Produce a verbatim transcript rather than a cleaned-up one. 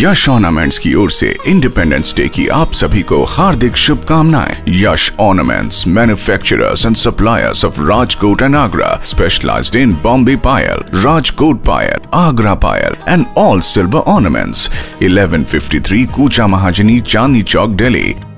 यश ornaments की ओर से independence day की आप सभी को हार्दिक शुभकामनाएं। Yash ornaments manufacturers and suppliers of Rajkot and Agra, specialised in Bombay payal, Rajkot payal, Agra payal and all silver ornaments. eleven fifty-three Kucha Mahajani, Chandni Chowk, Delhi।